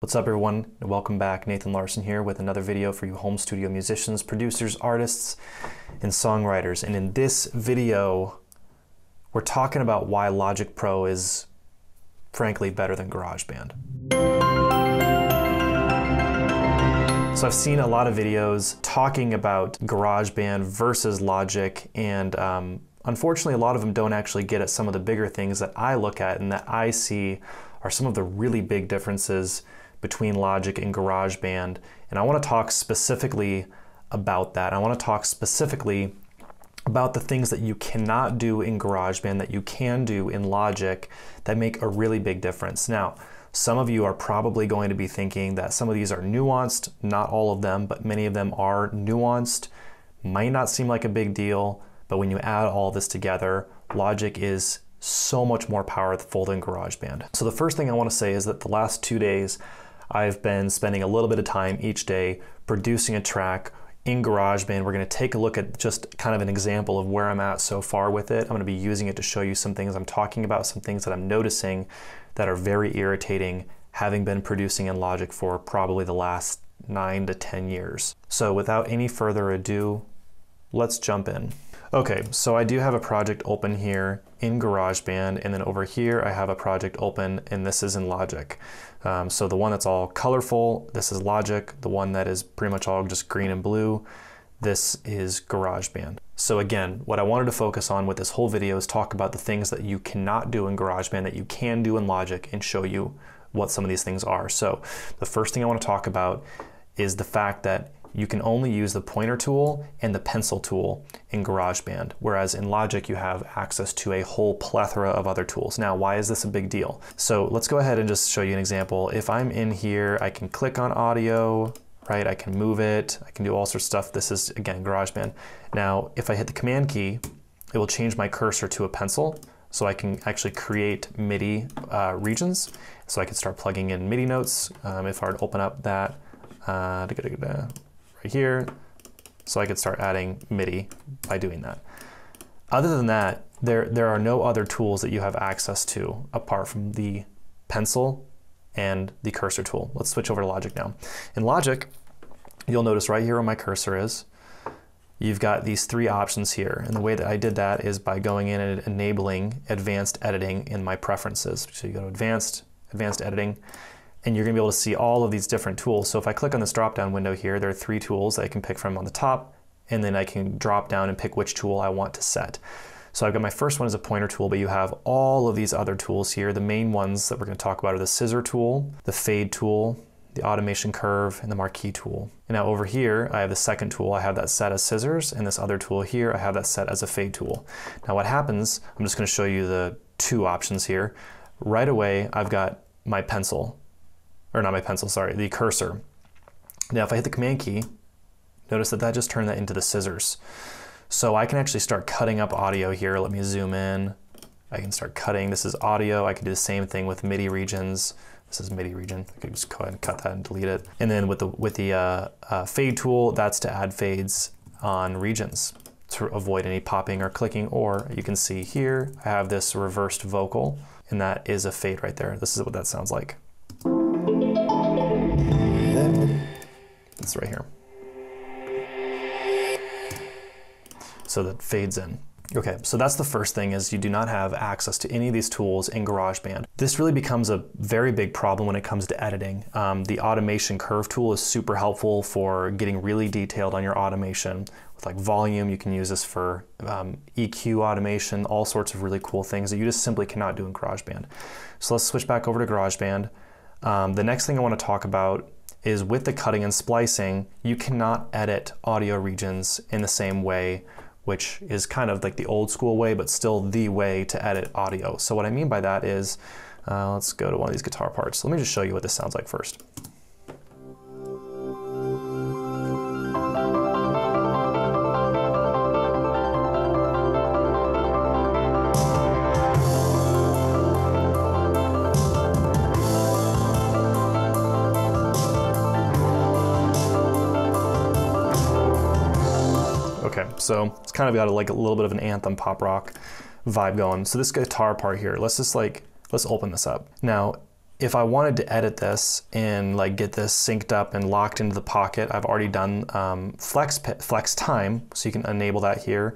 What's up everyone, and welcome back. Nathan Larsen here with another video for you home studio musicians, producers, artists, and songwriters. And in this video, we're talking about why Logic Pro is frankly better than GarageBand. So I've seen a lot of videos talking about GarageBand versus Logic, and unfortunately a lot of them don't actually get at some of the bigger things that I look at and that I see are some of the really big differences between Logic and GarageBand, and I want to talk specifically about that. I want to talk specifically about the things that you cannot do in GarageBand that you can do in Logic that make a really big difference. Now, some of you are probably going to be thinking that some of these are nuanced, not all of them, but many of them are nuanced. Might not seem like a big deal, but when you add all this together, Logic is so much more powerful than GarageBand. So the first thing I want to say is that the last 2 days I've been spending a little bit of time each day producing a track in GarageBand. We're going to take a look at just kind of an example of where I'm at so far with it. I'm going to be using it to show you some things I'm talking about, some things that I'm noticing that are very irritating having been producing in Logic for probably the last 9 to 10 years. So without any further ado, let's jump in. Okay, so I do have a project open here in GarageBand, and then over here I have a project open, and this is in Logic. So the one that's all colorful, this is Logic. The one that is pretty much all just green and blue, this is GarageBand. So again, what I wanted to focus on with this whole video is talk about the things that you cannot do in GarageBand that you can do in Logic and show you what some of these things are. So the first thing I want to talk about is the fact that you can only use the pointer tool and the pencil tool in GarageBand, whereas in Logic you have access to a whole plethora of other tools. Now, why is this a big deal? So let's go ahead and just show you an example. If I'm in here, I can click on audio, right? I can move it, I can do all sorts of stuff. This is, again, GarageBand. Now, if I hit the command key, it will change my cursor to a pencil, so I can actually create MIDI regions. So I can start plugging in MIDI notes. If I were to open up that, here, so I could start adding MIDI by doing that. Other than that, there are no other tools that you have access to apart from the pencil and the cursor tool. Let's switch over to Logic now. In Logic, you'll notice right here where my cursor is, you've got these three options here. And the way that I did that is by going in and enabling advanced editing in my preferences. So you go to advanced editing, and you're gonna be able to see all of these different tools. So if I click on this drop-down window here, there are three tools that I can pick from on the top, and then I can drop down and pick which tool I want to set. So I've got my first one is a pointer tool, but you have all of these other tools here. The main ones that we're gonna talk about are the scissor tool, the fade tool, the automation curve, and the marquee tool. And now over here, I have the second tool. I have that set as scissors, and this other tool here, I have that set as a fade tool. Now what happens, I'm just gonna show you the two options here. Right away, I've got my pencil. Or not my pencil, sorry, the cursor. Now if I hit the command key, notice that just turned that into the scissors. So I can actually start cutting up audio here. Let me zoom in. I can start cutting. This is audio. I can do the same thing with MIDI regions. This is MIDI region. I could just go ahead and cut that and delete it. And then with the fade tool, that's to add fades on regions to avoid any popping or clicking. Or you can see here, I have this reversed vocal, and that is a fade right there. This is what that sounds like. It's right here. So that fades in. Okay, so that's the first thing, is you do not have access to any of these tools in GarageBand. This really becomes a very big problem when it comes to editing. The automation curve tool is super helpful for getting really detailed on your automation. With like volume, you can use this for EQ automation, all sorts of really cool things that you just simply cannot do in GarageBand. So let's switch back over to GarageBand. The next thing I want to talk about is with the cutting and splicing, you cannot edit audio regions in the same way, which is kind of like the old school way, but still the way to edit audio. So what I mean by that is, let's go to one of these guitar parts. Let me just show you what this sounds like first. So it's kind of got like a little bit of an anthem pop rock vibe going. So this guitar part here, let's open this up. Now, if I wanted to edit this and like get this synced up and locked into the pocket, I've already done flex time, so you can enable that here.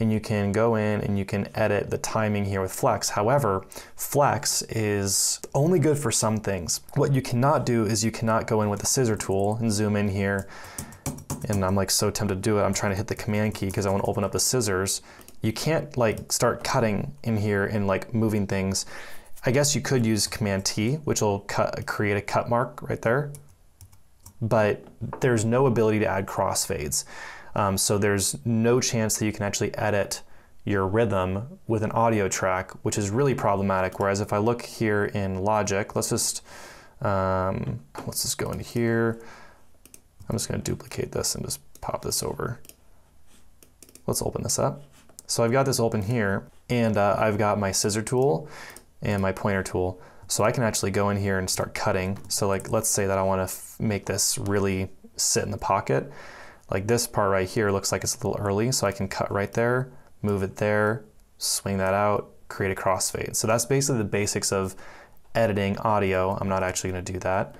And you can go in and you can edit the timing here with Flex. However, Flex is only good for some things. What you cannot do is you cannot go in with the scissor tool and zoom in here. And I'm like so tempted to do it. I'm trying to hit the command key because I want to open up the scissors. You can't like start cutting in here and like moving things. I guess you could use command T, which will create a cut mark right there. But there's no ability to add crossfades. So there's no chance that you can actually edit your rhythm with an audio track, which is really problematic. Whereas if I look here in Logic, let's just go into here. I'm just going to duplicate this and just pop this over. Let's open this up. So I've got this open here, and I've got my scissor tool and my pointer tool. So I can actually go in here and start cutting. So like, let's say that I want to make this really sit in the pocket. Like this part right here looks like it's a little early, so I can cut right there, move it there, swing that out, create a crossfade. So that's basically the basics of editing audio. I'm not actually gonna do that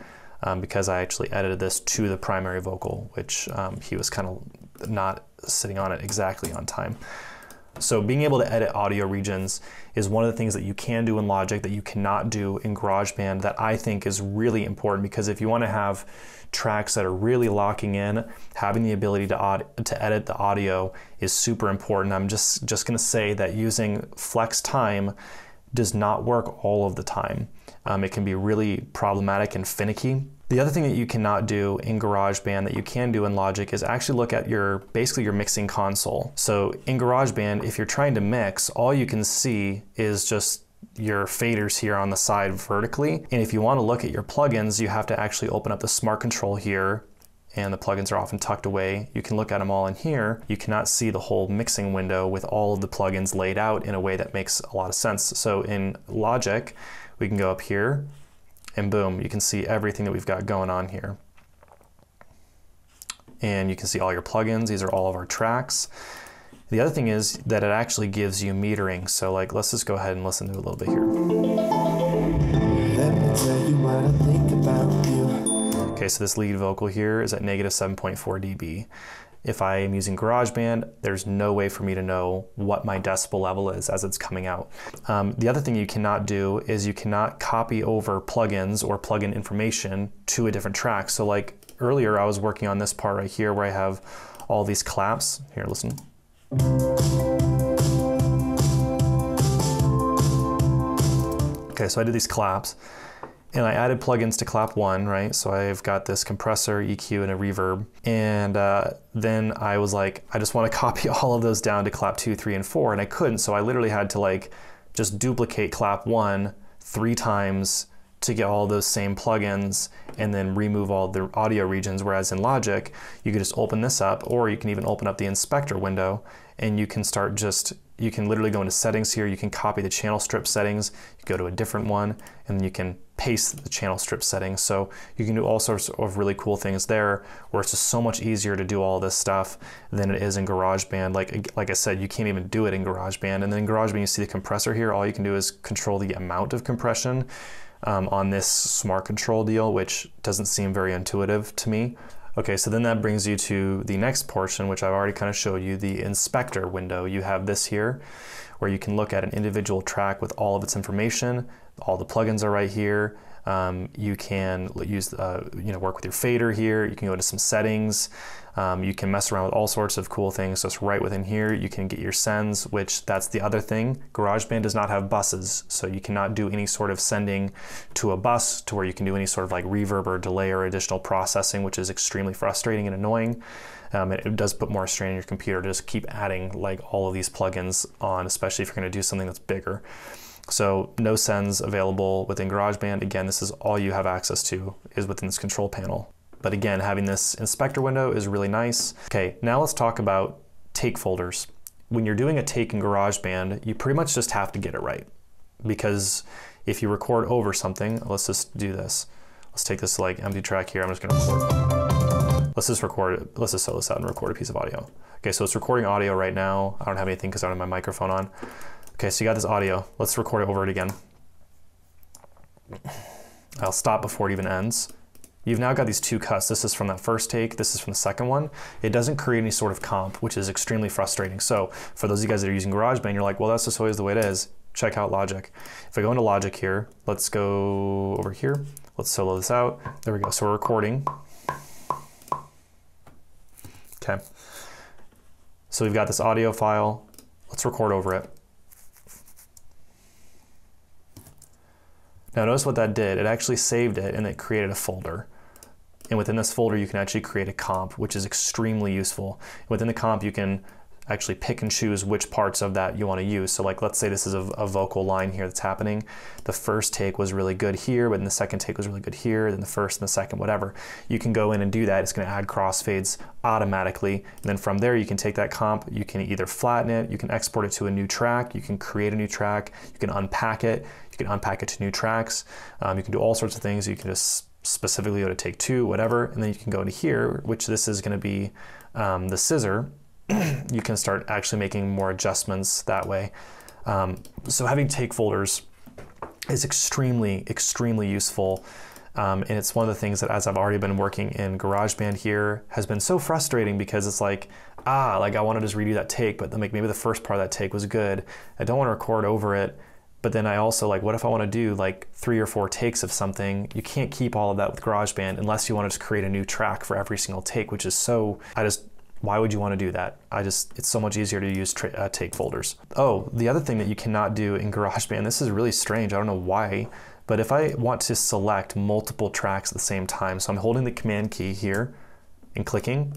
because I actually edited this to the primary vocal, which he was kind of not sitting on it exactly on time. So being able to edit audio regions is one of the things that you can do in Logic that you cannot do in GarageBand that I think is really important, because if you want to have tracks that are really locking in, having the ability to edit the audio is super important. I'm just going to say that using flex time does not work all of the time. It can be really problematic and finicky. The other thing that you cannot do in GarageBand that you can do in Logic is actually look at your, basically your mixing console. So in GarageBand, if you're trying to mix, all you can see is just your faders here on the side vertically. And if you want to look at your plugins, you have to actually open up the Smart Control here, and the plugins are often tucked away. You can look at them all in here. You cannot see the whole mixing window with all of the plugins laid out in a way that makes a lot of sense. So in Logic, we can go up here, and boom, you can see everything that we've got going on here. And you can see all your plugins. These are all of our tracks. The other thing is that it actually gives you metering. So like, let's just go ahead and listen to a little bit here. Let me tell you what I think about you. Okay, so this lead vocal here is at -7.4 dB. If I am using GarageBand, there's no way for me to know what my decibel level is as it's coming out. The other thing you cannot do is you cannot copy over plugins or plugin information to a different track. So like earlier, I was working on this part right here where I have all these claps. Here, listen. Okay, so I did these claps and I added plugins to clap one, right? So I've got this compressor, EQ, and a reverb. And then I was like, I just want to copy all of those down to clap 2, 3, and 4. And I couldn't, so I literally had to like just duplicate clap 1 3 times to get all those same plugins and then remove all the audio regions. Whereas in Logic, you could just open this up, or you can even open up the inspector window and you can start just, you can literally go into settings here, you can copy the channel strip settings, you go to a different one, and you can paste the channel strip settings. So you can do all sorts of really cool things there, where it's just so much easier to do all this stuff than it is in GarageBand. Like I said, you can't even do it in GarageBand. And then in GarageBand, you see the compressor here, all you can do is control the amount of compression on this Smart Control deal, which doesn't seem very intuitive to me. Okay, so then that brings you to the next portion, which I've already kind of showed you, the inspector window. You have this here, where you can look at an individual track with all of its information. All the plugins are right here. You can use, work with your fader here. You can go into some settings. You can mess around with all sorts of cool things. So it's right within here. You can get your sends, which that's the other thing. GarageBand does not have buses, so you cannot do any sort of sending to a bus to where you can do any sort of like reverb or delay or additional processing, which is extremely frustrating and annoying. It does put more strain on your computer to just keep adding like all of these plugins on, especially if you're going to do something that's bigger. So no sends available within GarageBand. Again, this is all you have access to is within this control panel. But again, having this inspector window is really nice. Okay, now let's talk about take folders. When you're doing a take in GarageBand, you pretty much just have to get it right. Because if you record over something, let's just do this. Let's take this like empty track here. I'm just gonna record. Let's just record it. Let's just sell this out and record a piece of audio. Okay, so it's recording audio right now. I don't have anything because I don't have my microphone on. Okay, so you got this audio. Let's record it over it again. I'll stop before it even ends. You've now got these two cuts. This is from that first take, this is from the second one. It doesn't create any sort of comp, which is extremely frustrating. So for those of you guys that are using GarageBand, you're like, well, that's just always the way it is. Check out Logic. If I go into Logic here, let's go over here. Let's solo this out. There we go, so we're recording. Okay. So we've got this audio file. Let's record over it. Now notice what that did. It actually saved it and it created a folder. And within this folder, you can actually create a comp, which is extremely useful. Within the comp, you can actually pick and choose which parts of that you want to use. So like, let's say this is a vocal line here that's happening. The first take was really good here, but then the second take was really good here, then the first and the second, whatever. You can go in and do that. It's gonna add crossfades automatically. And then from there, you can take that comp, you can either flatten it, you can export it to a new track, you can create a new track, you can unpack it, you can unpack it to new tracks. You can do all sorts of things. You can just specifically go to take two, whatever. And then you can go to here, which this is gonna be the scissor. You can start actually making more adjustments that way. So having take folders is extremely, extremely useful. And it's one of the things that, as I've already been working in GarageBand here, has been so frustrating because it's like, like I want to just redo that take, but then like maybe the first part of that take was good. I don't want to record over it. But then I also like, what if I want to do like 3 or 4 takes of something? You can't keep all of that with GarageBand unless you want to just create a new track for every single take, which is so, why would you want to do that? It's so much easier to use take folders. Oh, the other thing that you cannot do in GarageBand, this is really strange, I don't know why, but if I want to select multiple tracks at the same time, so I'm holding the command key here and clicking,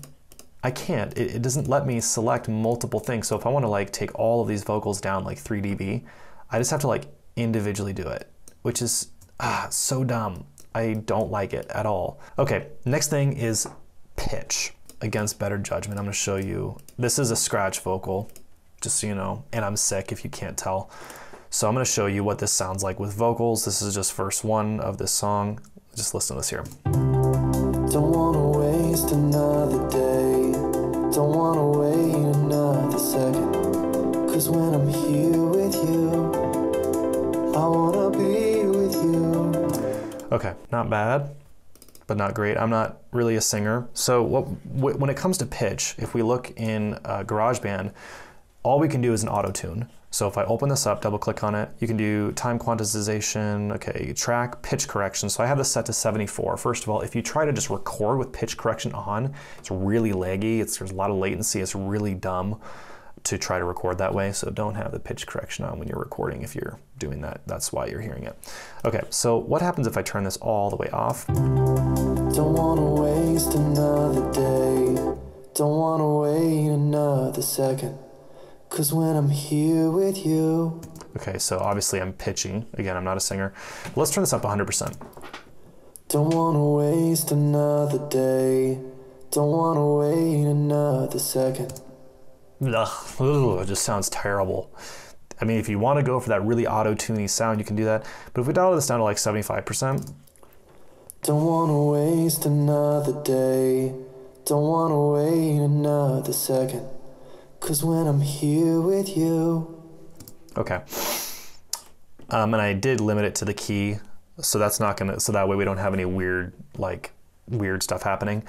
I can't, it doesn't let me select multiple things. So if I want to like take all of these vocals down like 3 dB, I just have to like individually do it, which is so dumb. I don't like it at all. Okay, next thing is pitch. Against better judgment, I'm gonna show you. This is a scratch vocal, just so you know, and I'm sick if you can't tell. So I'm gonna show you what this sounds like with vocals. This is just verse 1 of this song. Just listen to this here. Don't wanna waste another day. Don't wanna wait another second. Cause when I'm here with you, I wanna be with you. Okay, not bad, but not great. I'm not really a singer. So when it comes to pitch, if we look in GarageBand, all we can do is an auto-tune. So if I open this up, double click on it, you can do time quantization, okay, track, pitch correction. So I have this set to 74. First of all, if you try to just record with pitch correction on, it's really laggy, there's a lot of latency, it's really dumb to try to record that way. So don't have the pitch correction on when you're recording if you're doing that. That's why you're hearing it. Okay, so what happens if I turn this all the way off? Don't wanna waste another day. Don't wanna wait another second. Cause when I'm here with you. Okay, so obviously I'm pitching. Again, I'm not a singer. Let's turn this up 100%. Don't wanna waste another day. Don't wanna wait another second. Ugh, it just sounds terrible. I mean, if you want to go for that really auto-tuney sound, you can do that. But if we dial this down to like 75%. Don't wanna waste another day. Don't wanna wait another second. Cause when I'm here with you. Okay. And I did limit it to the key, so that's not gonna. So that way we don't have any weird stuff happening.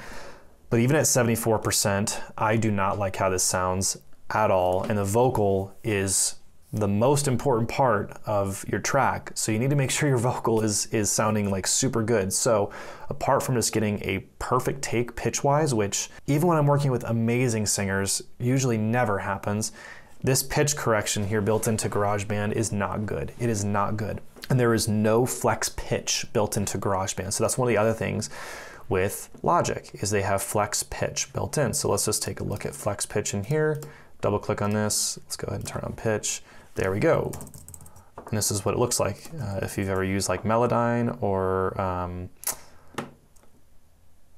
But even at 74%, I do not like how this sounds at all. And the vocal is the most important part of your track. So you need to make sure your vocal is sounding like super good. So apart from just getting a perfect take pitch-wise, which even when I'm working with amazing singers, usually never happens, this pitch correction here built into GarageBand is not good. It is not good. And there is no flex pitch built into GarageBand. So that's one of the other things with Logic is they have flex pitch built in. So let's just take a look at flex pitch in here. Double click on this. Let's go ahead and turn on pitch. There we go. And this is what it looks like. If you've ever used like Melodyne or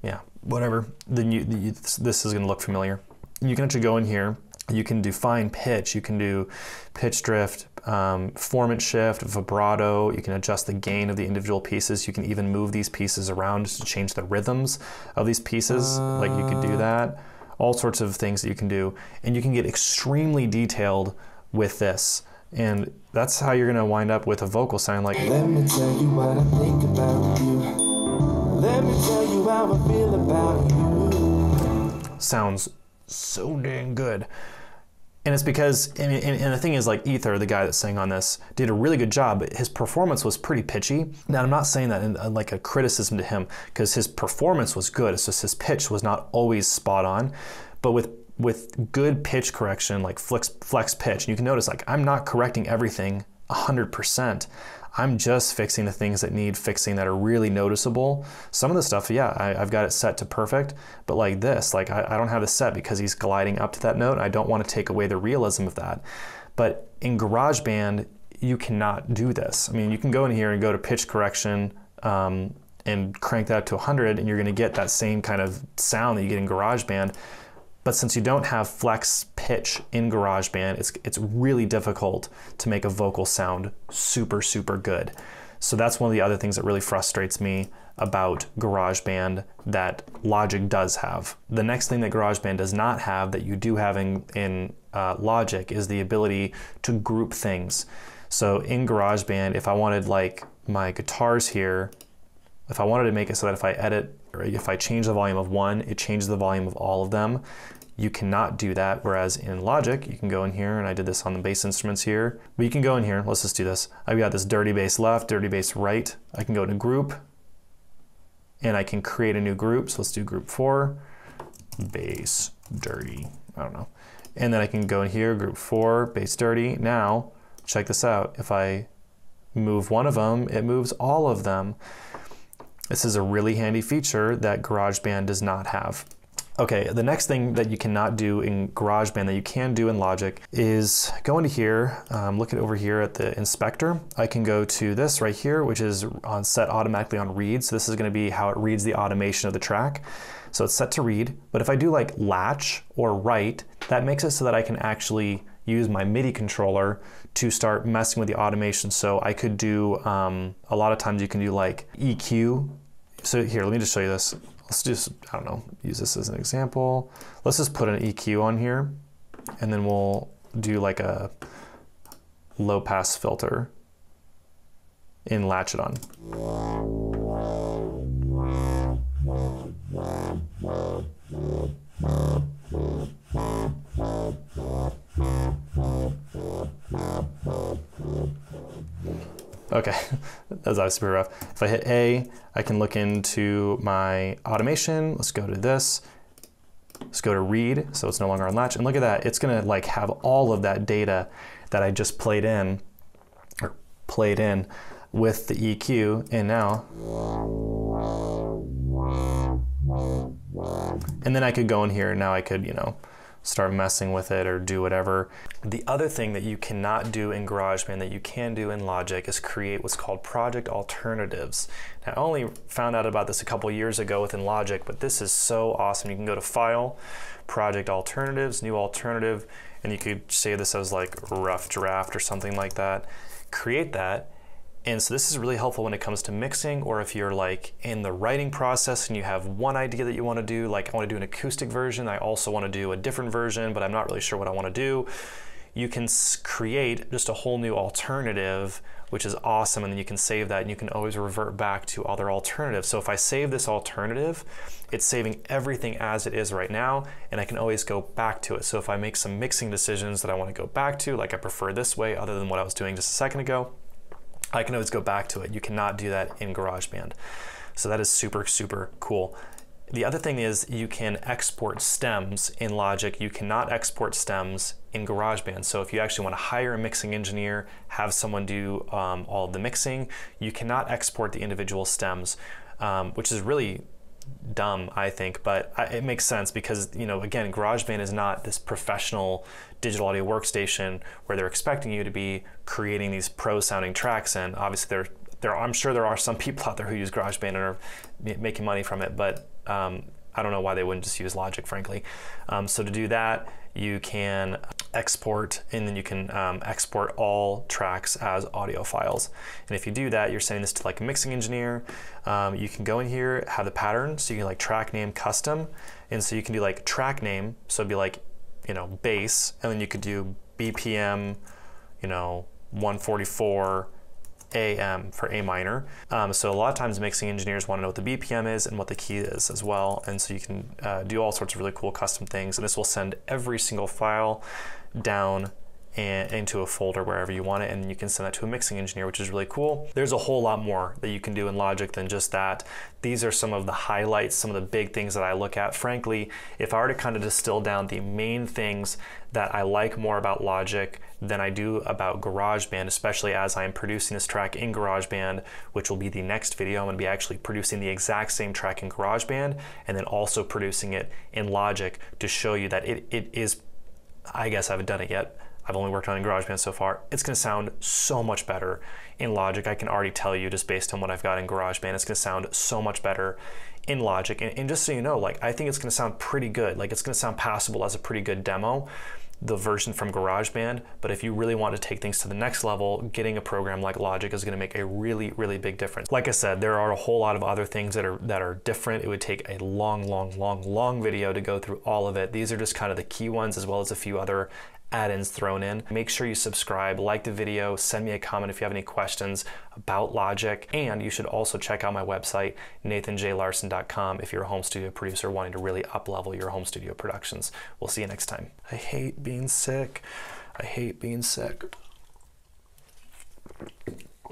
yeah, whatever, then this is gonna look familiar. You can actually go in here. You can define pitch. You can do pitch drift, formant shift, vibrato. You can adjust the gain of the individual pieces. You can even move these pieces around to change the rhythms of these pieces. Like you could do that. All sorts of things that you can do. And you can get extremely detailed with this. And that's how you're gonna wind up with a vocal sound like. Let me tell you what I think about you. Let me tell you how I feel about you. Sounds so dang good. And it's because, and the thing is, like, Ether, the guy that sang on this, did a really good job. His performance was pretty pitchy. Now, I'm not saying that in like a criticism to him, because his performance was good. It's just his pitch was not always spot on. But with good pitch correction, like flex pitch, you can notice, like, I'm not correcting everything 100%. I'm just fixing the things that need fixing that are really noticeable. Some of the stuff, yeah, I've got it set to perfect, but like this, like I don't have this set because he's gliding up to that note. I don't want to take away the realism of that. But in GarageBand, you cannot do this. I mean, you can go in here and go to pitch correction and crank that up to 100, and you're gonna get that same kind of sound that you get in GarageBand. But since you don't have flex pitch in GarageBand, it's really difficult to make a vocal sound super, super good. So that's one of the other things that really frustrates me about GarageBand that Logic does have. The next thing that GarageBand does not have that you do have in Logic is the ability to group things. So in GarageBand, if I wanted, like, my guitars here, if I wanted to make it so that if I edit, or if I change the volume of one, it changes the volume of all of them, you cannot do that. Whereas in Logic, you can go in here, and I did this on the bass instruments here, but you can go in here, let's just do this. I've got this dirty bass left, dirty bass right. I can go to group, and I can create a new group. So let's do group 4, bass dirty, I don't know. And then I can go in here, group 4, bass dirty. Now, check this out. If I move one of them, it moves all of them. This is a really handy feature that GarageBand does not have. Okay, the next thing that you cannot do in GarageBand that you can do in Logic is go into here, look at over here at the inspector. I can go to this right here, which is on set automatically on read. So this is gonna be how it reads the automation of the track. So it's set to read, but if I do like latch or write, that makes it so that I can actually use my MIDI controller to start messing with the automation. So I could do, a lot of times you can do like EQ. So here, let me just show you this. Let's just, I don't know, use this as an example. Let's just put an EQ on here, and then we'll do like a low pass filter and latch it on. Okay, that's obviously pretty rough. If I hit A, I can look into my automation. Let's go to this. Let's go to read, so it's no longer on latch. And look at that, it's gonna like have all of that data that I just played in, or played in with the EQ, and now. And then I could go in here, and now I could, you know, start messing with it or do whatever. The other thing that you cannot do in GarageBand that you can do in Logic is create what's called project alternatives. Now, I only found out about this a couple years ago within Logic, but this is so awesome. You can go to File, Project Alternatives, New Alternative, and you could save this as like Rough Draft or something like that. Create that. And so this is really helpful when it comes to mixing, or if you're like in the writing process and you have one idea that you want to do, like I want to do an acoustic version, I also want to do a different version, but I'm not really sure what I want to do. You can create just a whole new alternative, which is awesome, and then you can save that, and you can always revert back to other alternatives. So if I save this alternative, it's saving everything as it is right now, and I can always go back to it. So if I make some mixing decisions that I want to go back to, like I prefer this way other than what I was doing just a second ago, I can always go back to it. You cannot do that in GarageBand. So that is super, super cool. The other thing is you can export stems in Logic. You cannot export stems in GarageBand. So if you actually want to hire a mixing engineer, have someone do all of the mixing, you cannot export the individual stems, which is really dumb, I think, but it makes sense because, you know, again, GarageBand is not this professional digital audio workstation where they're expecting you to be creating these pro-sounding tracks. And obviously, I'm sure there are some people out there who use GarageBand and are making money from it, but I don't know why they wouldn't just use Logic, frankly. So to do that, you can export, and then you can export all tracks as audio files. And if you do that, you're sending this to like a mixing engineer. You can go in here, have the pattern, so you can like track name custom. And so you can do like track name, so it'd be like, you know, bass, and then you could do BPM, you know, 144 AM for A minor. So a lot of times mixing engineers want to know what the BPM is and what the key is as well. And so you can do all sorts of really cool custom things. And this will send every single file down and into a folder wherever you want it, and you can send that to a mixing engineer, which is really cool. There's a whole lot more that you can do in Logic than just that. These are some of the highlights, some of the big things that I look at. Frankly, if I were to kind of distill down the main things that I like more about Logic than I do about GarageBand, especially as I'm producing this track in GarageBand, which will be the next video. I'm going to be actually producing the exact same track in GarageBand and then also producing it in Logic to show you that it is, I guess I haven't done it yet, I've only worked on in GarageBand so far. It's gonna sound so much better in Logic. I can already tell you just based on what I've got in GarageBand, it's gonna sound so much better in Logic. And just so you know, like, I think it's gonna sound pretty good. Like, it's gonna sound passable as a pretty good demo, the version from GarageBand, but if you really want to take things to the next level, getting a program like Logic is going to make a really, really big difference. Like I said, there are a whole lot of other things that are different. It would take a long, long, long, long video to go through all of it. These are just kind of the key ones, as well as a few other add-ins thrown in. Make sure you subscribe, like the video, send me a comment if you have any questions about Logic, and you should also check out my website, nathanjlarsen.com, if you're a home studio producer wanting to really up-level your home studio productions. We'll see you next time. I hate being sick. I hate being sick.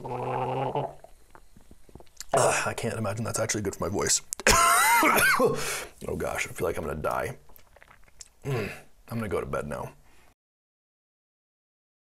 Ugh, I can't imagine that's actually good for my voice. Oh gosh, I feel like I'm gonna die. I'm gonna go to bed now.